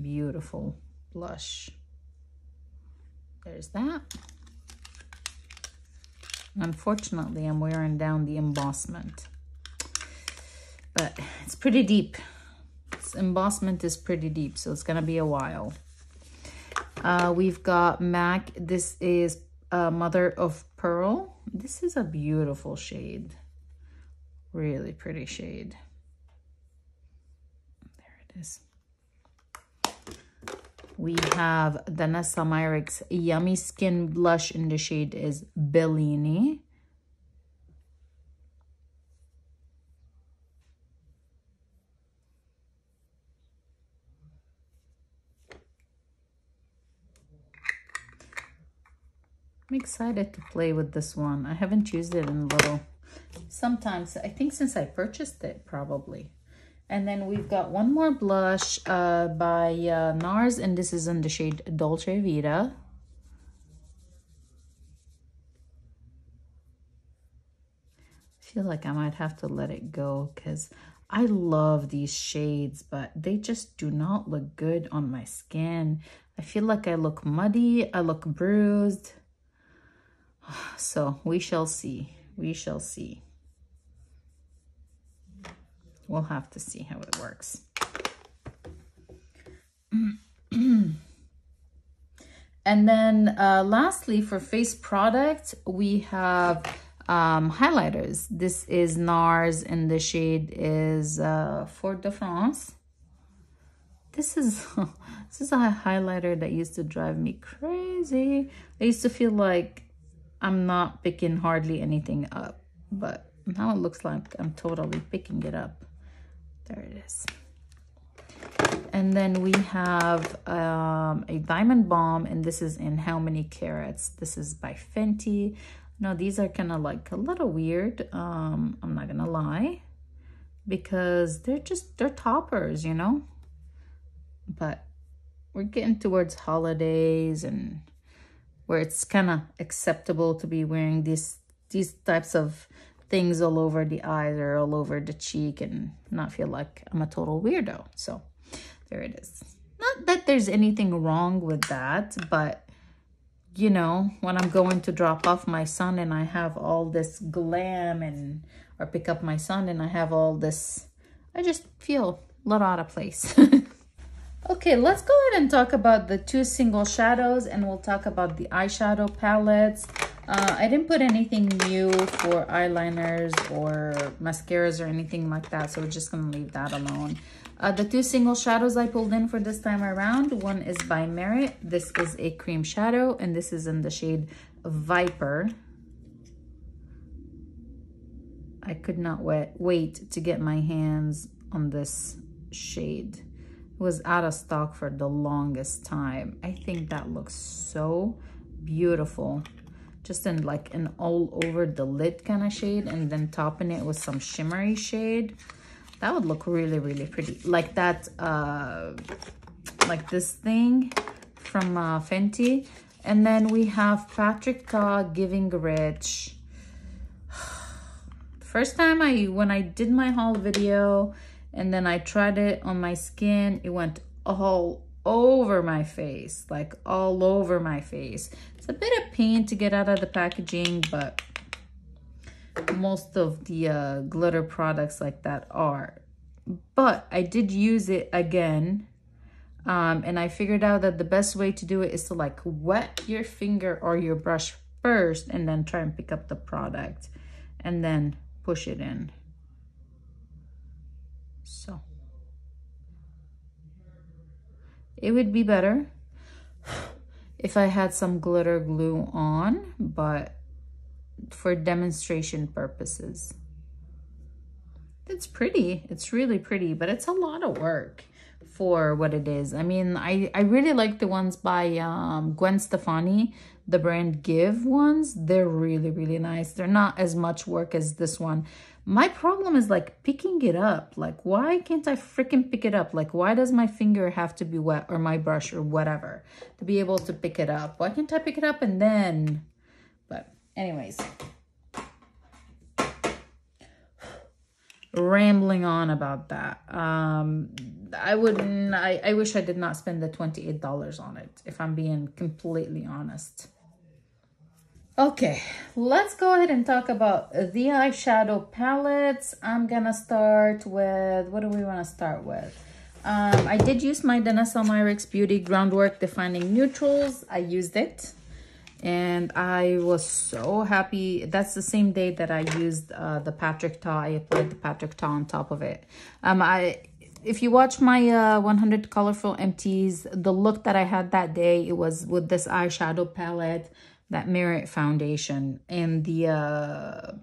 Beautiful blush. There's that. Unfortunately, I'm wearing down the embossment, but it's pretty deep. Embossment is pretty deep, so it's gonna be a while. We've got MAC. This is Mother of Pearl. This is a beautiful shade, really pretty shade. There it is. We have Danessa Myricks Yummy Skin Blush, and the shade is Bellini. I'm excited to play with this one. I haven't used it in a little. Sometimes, I think since I purchased it, probably. And then we've got one more blush by NARS, and this is in the shade Dolce Vita. I feel like I might have to let it go because I love these shades, but they just do not look good on my skin. I feel like I look muddy, I look bruised. So we shall see. We shall see. We'll have to see how it works. And then lastly, for face product, we have highlighters. This is NARS and the shade is Fort de France. This is a highlighter that used to drive me crazy. I used to feel like I'm not picking hardly anything up, but now it looks like I'm totally picking it up. There it is. And then we have a diamond balm, and this is in How Many Carats. This is by Fenty. Now these are kind of like a little weird, I'm not gonna lie, because they're toppers, you know, but we're getting towards holidays and where it's kind of acceptable to be wearing these types of things all over the eyes or all over the cheek and not feel like I'm a total weirdo. So there it is. Not that there's anything wrong with that, but you know, when I'm going to drop off my son and I have all this glam, and or pick up my son and I have all this, I just feel a lot out of place. Okay, let's go ahead and talk about the two single shadows, and we'll talk about the eyeshadow palettes. I didn't put anything new for eyeliners or mascaras or anything like that, so we're just gonna leave that alone. The two single shadows I pulled in for this time around, one is by Merit. This is a cream shadow, and this is in the shade Viper. I could not wait to get my hands on this shade. It was out of stock for the longest time. I think that looks so beautiful. Just in like an all over the lid kind of shade, and then topping it with some shimmery shade. That would look really, really pretty. Like that, like this thing from Fenty. And then we have Patrick Ta Giving Rich. First time when I did my haul video and then I tried it on my skin, it went all over my face, like all over my face. It's a bit of pain to get out of the packaging, but most of the glitter products like that are. But I did use it again, and I figured out that the best way to do it is to like wet your finger or your brush first and then try and pick up the product and then push it in. So it would be better if I had some glitter glue on, but for demonstration purposes. It's pretty. It's really pretty, but it's a lot of work for what it is. I mean, I really like the ones by Gwen Stefani, the brand Give ones. They're really, really nice. They're not as much work as this one. My problem is like picking it up. Like, why can't I freaking pick it up? Like, why does my finger have to be wet, or my brush or whatever, to be able to pick it up? Why can't I pick it up and then... Anyways, rambling on about that. I wish I did not spend the $28 on it, if I'm being completely honest. Okay, let's go ahead and talk about the eyeshadow palettes. I'm gonna start with, what do we wanna start with? I did use my Danessa Myricks Beauty Groundwork Defining Neutrals. I used it, and I was so happy. That's the same day that I used the Patrick Ta. I applied the Patrick Ta on top of it. If you watch my 100 Colorful Empties, the look that I had that day, it was with this eyeshadow palette, that Merit foundation, and the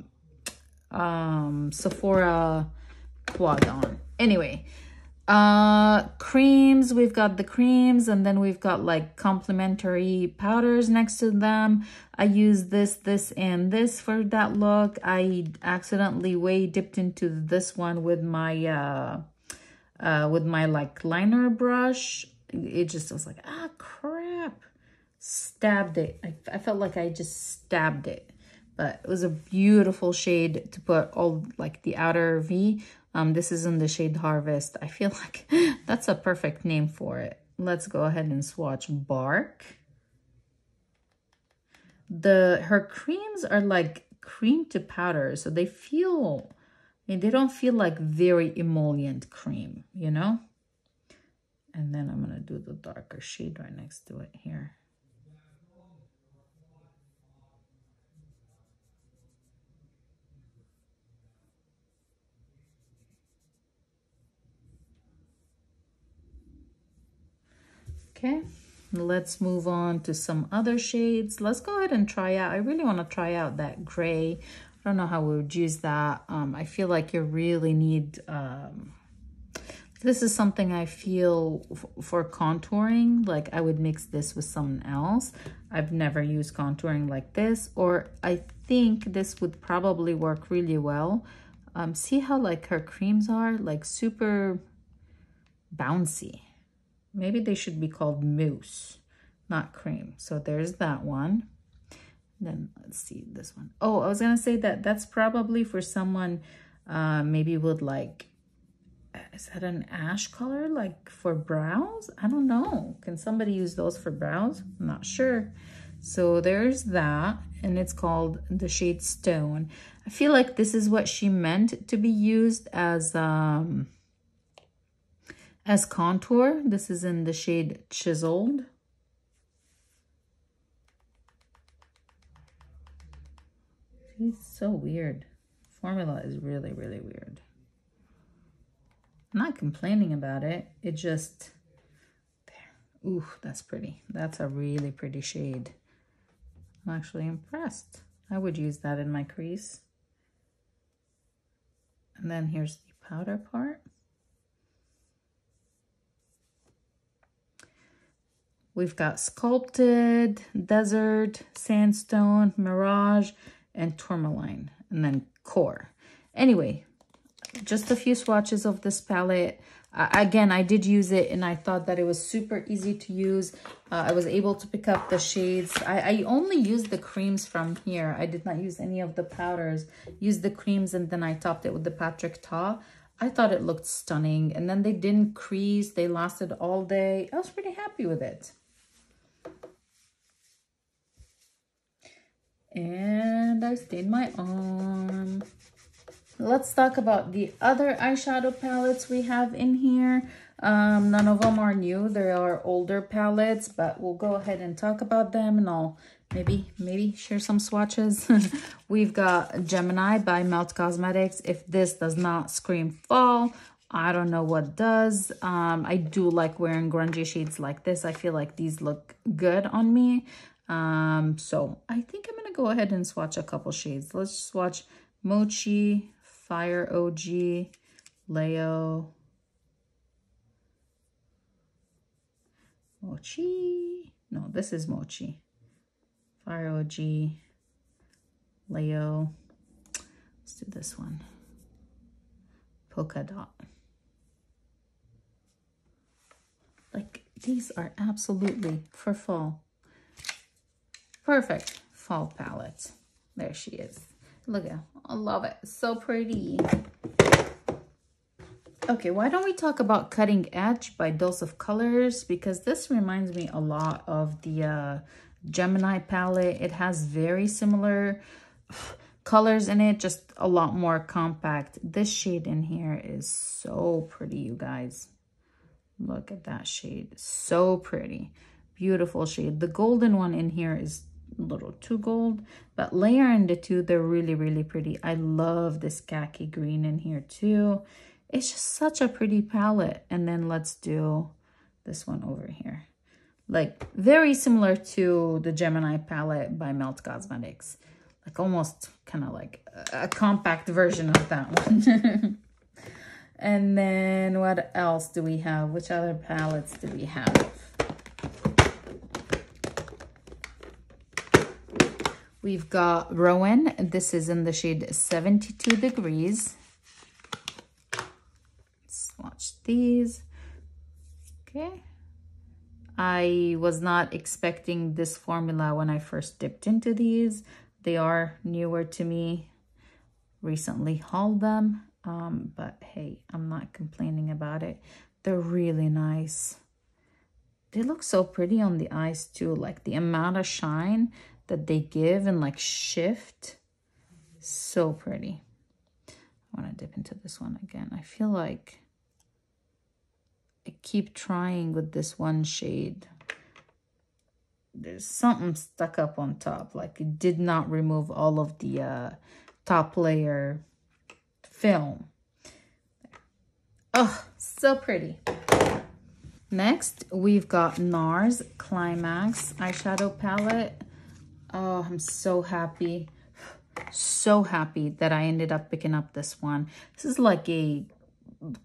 Sephora quad on. Anyway, creams, we've got the creams, and then we've got like complementary powders next to them. I used this and this for that look. I accidentally way dipped into this one with my like liner brush. It just was like, ah, crap, stabbed it. I felt like I just stabbed it, but it was a beautiful shade to put all like the outer V. This is in the shade Harvest. I feel like that's a perfect name for it. Let's go ahead and swatch Bark. Her creams are like cream to powder, so they feel, I mean, they don't feel like very emollient cream, you know? And then I'm gonna do the darker shade right next to it here. Okay, let's move on to some other shades. Let's go ahead and try out. I really want to try out that gray. I don't know how we would use that. I feel like you really need, this is something I feel for contouring, like I would mix this with something else. I've never used contouring like this, or I think this would probably work really well. See how like her creams are like super bouncy. Maybe they should be called mousse, not cream. So there's that one. Then let's see this one. Oh, I was gonna say that that's probably for someone maybe would like, is that an ash color like for brows? I don't know. Can somebody use those for brows? I'm not sure. So there's that, and it's called the shade Stone. I feel like this is what she meant to be used as contour. This is in the shade Chiseled. It's so weird. Formula is really, really weird. I'm not complaining about it. It just, there. Ooh, that's pretty. That's a really pretty shade. I'm actually impressed. I would use that in my crease. And then here's the powder part, we've got Sculpted, Desert, Sandstone, Mirage, and Tourmaline, and then Core. Anyway, just a few swatches of this palette. Again, I did use it and I thought that it was super easy to use. I was able to pick up the shades. I only used the creams from here. I did not use any of the powders. Used the creams and then I topped it with the Patrick Ta. I thought it looked stunning. And then they didn't crease. They lasted all day. I was pretty happy with it. And I stained my arm. Let's talk about the other eyeshadow palettes we have in here. None of them are new. They are older palettes, but we'll go ahead and talk about them, and I'll maybe share some swatches. We've got Gemini by Melt Cosmetics. If this does not scream fall, I don't know what does. I do like wearing grungy shades like this. I feel like these look good on me. So I think I'm gonna go ahead and swatch a couple shades. Let's swatch Mochi, Fire OG, Leo, Mochi. No, this is Mochi. Fire OG, Leo. Let's do this one. Polka Dot. Like, these are absolutely for fall. Perfect fall palette. There she is. Look at her. I love it. So pretty. Okay, why don't we talk about Cutting Edge by Dose of Colors? Because this reminds me a lot of the Gemini palette. It has very similar colors in it, just a lot more compact. This shade in here is so pretty, you guys. Look at that shade. So pretty. Beautiful shade. The golden one in here is a little too gold, but layering the two, they're really, really pretty. I love this khaki green in here too. It's just such a pretty palette. And then let's do this one over here. Like, very similar to the Gemini palette by Melt Cosmetics. Like, almost kind of like a compact version of that one. And then what else do we have? Which other palettes do we have? We've got Rowen. This is in the shade 72 Degrees. Swatch these. Okay. I was not expecting this formula when I first dipped into these. They are newer to me. Recently hauled them. But hey, I'm not complaining about it. They're really nice. They look so pretty on the eyes too. Like, the amount of shine that they give and like shift, so pretty. I want to dip into this one again. I feel like I keep trying with this one shade. There's something stuck up on top, like it did not remove all of the top layer film. Oh, so pretty. Next, we've got NARS Climax eyeshadow palette. Oh, I'm so happy that I ended up picking up this one. This is like a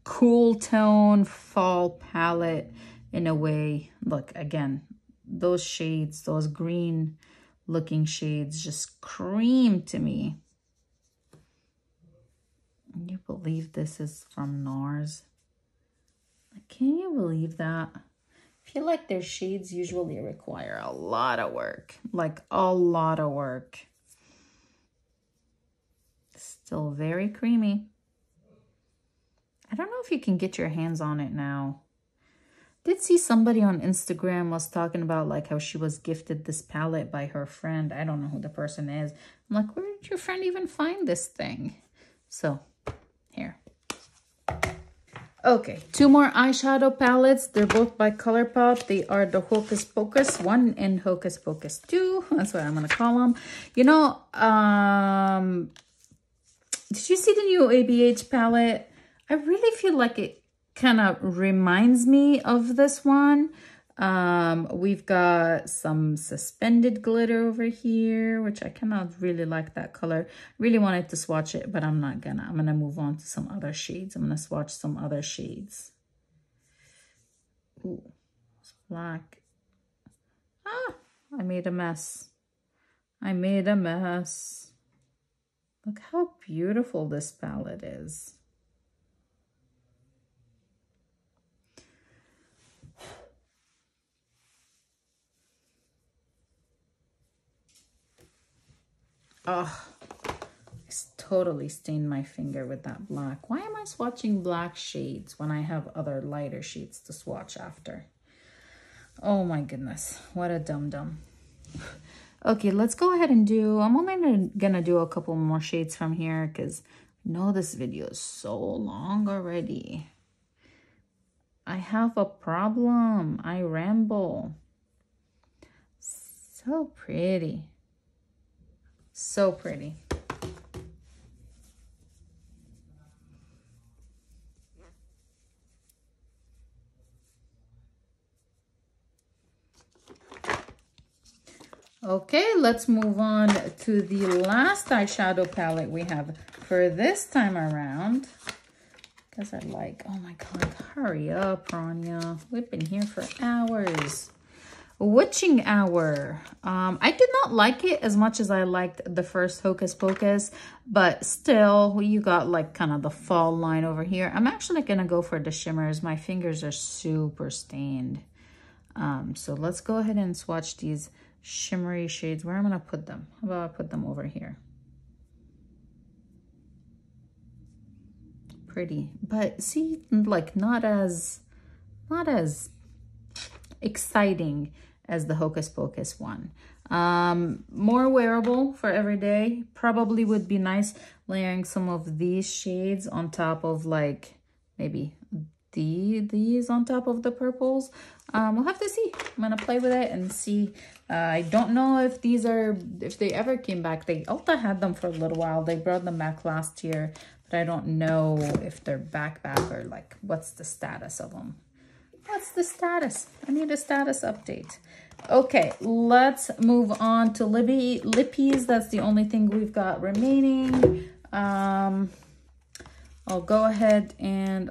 cool tone fall palette in a way. Look, again, those shades, those green looking shades just cream to me. Can you believe this is from NARS? Can you believe that? I feel like their shades usually require a lot of work, like a lot of work. Still very creamy. I don't know if you can get your hands on it now. Did see somebody on Instagram was talking about like how she was gifted this palette by her friend. I don't know who the person is. I'm like, where did your friend even find this thing? So here. Okay, two more eyeshadow palettes. They're both by ColourPop. They are the Hocus Pocus 1 and Hocus Pocus 2. That's what I'm going to call them. You know, did you see the new ABH palette? I really feel like it kind of reminds me of this one. We've got some suspended glitter over here, which I cannot really like that color. Really wanted to swatch it, but I'm not gonna. I'm gonna move on to some other shades. I'm gonna swatch some other shades. Ooh, it's black. Ah, I made a mess. I made a mess. Look how beautiful this palette is. Oh, I totally stained my finger with that black. Why am I swatching black shades when I have other lighter shades to swatch after? Oh my goodness, what a dum-dum. Okay, let's go ahead and do, I'm only gonna do a couple more shades from here because I know this video is so long already. I have a problem, I ramble. So pretty. So pretty. Okay, let's move on to the last eyeshadow palette we have for this time around. Because I like, oh my God, hurry up, Rania. We've been here for hours. Witching Hour. I did not like it as much as I liked the first Hocus Pocus, but still, you got like kind of the fall line over here. I'm actually gonna go for the shimmers. My fingers are super stained. So let's go ahead and swatch these shimmery shades. Where am I gonna put them? How about I put them over here? Pretty, but see, like not as exciting as the Hocus Pocus one. More wearable for every day. Probably would be nice layering some of these shades on top of like maybe these on top of the purples. We'll have to see. I'm gonna play with it and see. I don't know if these are, if they ever came back. They Ulta had them for a little while. They brought them back last year, but I don't know if they're back or like what's the status of them. What's the status? I need a status update. Okay, let's move on to Lippies. That's the only thing we've got remaining. I'll go ahead and...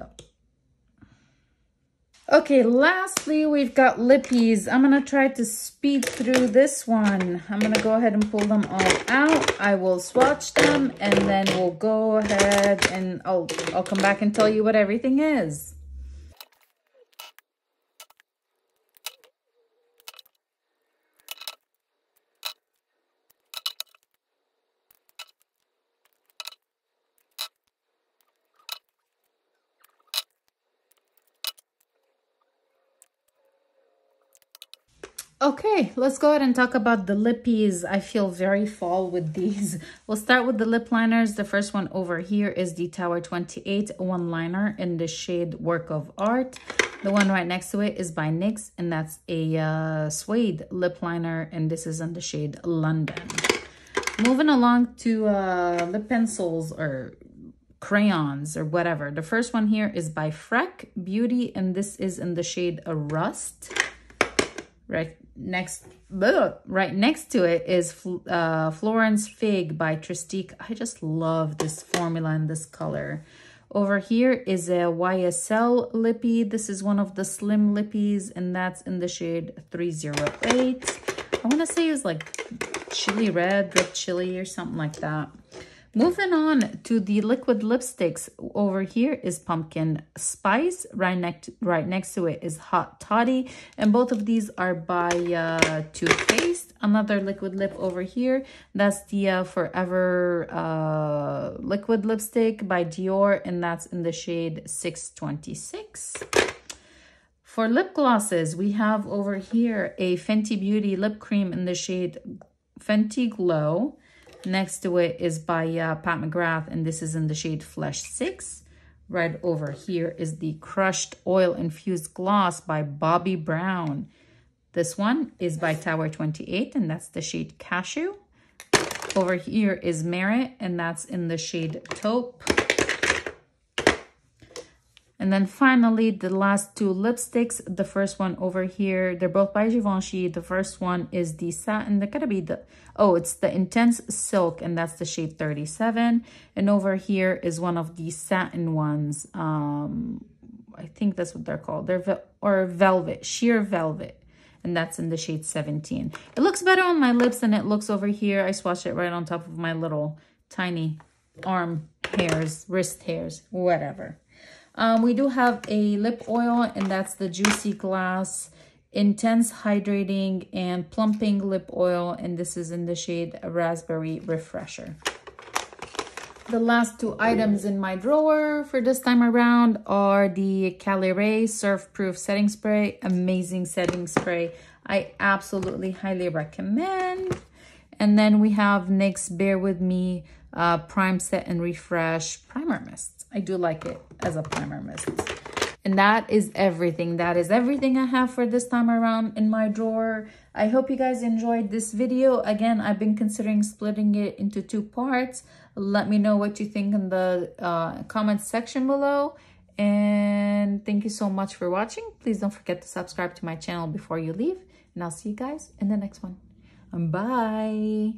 Okay, lastly, we've got Lippies. I'm gonna try to speed through this one. I'm gonna go ahead and pull them all out. I will swatch them and then we'll go ahead and I'll come back and tell you what everything is. Okay, let's go ahead and talk about the Lippies. I feel very fall with these. We'll start with the lip liners. The first one over here is the Tower 28 one liner in the shade Work of Art. The one right next to it is by NYX, and that's a suede lip liner, and this is in the shade London. Moving along to lip pencils or crayons or whatever. The first one here is by Freck Beauty, and this is in the shade Rust. Right next to it is Florence Fig by Trestique. I just love this formula and this color. Over here is a YSL lippy. This is one of the slim lippies, and that's in the shade 308. I want to say it's like chili red, red chili or something like that. Moving on to the liquid lipsticks, over here is Pumpkin Spice. Right next to it is Hot Toddy. And both of these are by Too Faced. Another liquid lip over here. That's the Forever Liquid Lipstick by Dior. And that's in the shade 626. For lip glosses, we have over here a Fenty Beauty Lip Cream in the shade Fenty Glow. Next to it is by Pat McGrath, and this is in the shade Flesh 6. Right over here is the Crushed Oil Infused Gloss by Bobbi Brown. This one is by Tower 28, and that's the shade Cashew. Over here is Merit, and that's in the shade Taupe. And then finally, the last two lipsticks. The first one over here, they're both by Givenchy. The first one is the satin. They're gonna be the, oh, it's the Intense Silk, and that's the shade 37. And over here is one of the satin ones. I think that's what they're called. They're velvet, sheer velvet. And that's in the shade 17. It looks better on my lips than it looks over here. I swatched it right on top of my little tiny arm hairs, wrist hairs, whatever. We do have a lip oil, and that's the Juicy Glass Intense Hydrating and Plumping Lip Oil, and this is in the shade Raspberry Refresher. The last two items in my drawer for this time around are the Cali Ray Surf Proof Setting Spray. Amazing setting spray. I absolutely highly recommend. And then we have NYX Bear With Me Prime Set and Refresh Primer Mist. I do like it as a primer mist. And that is everything. That is everything I have for this time around in my drawer. I hope you guys enjoyed this video. Again, I've been considering splitting it into two parts. Let me know what you think in the comments section below. And thank you so much for watching. Please don't forget to subscribe to my channel before you leave. And I'll see you guys in the next one. Bye.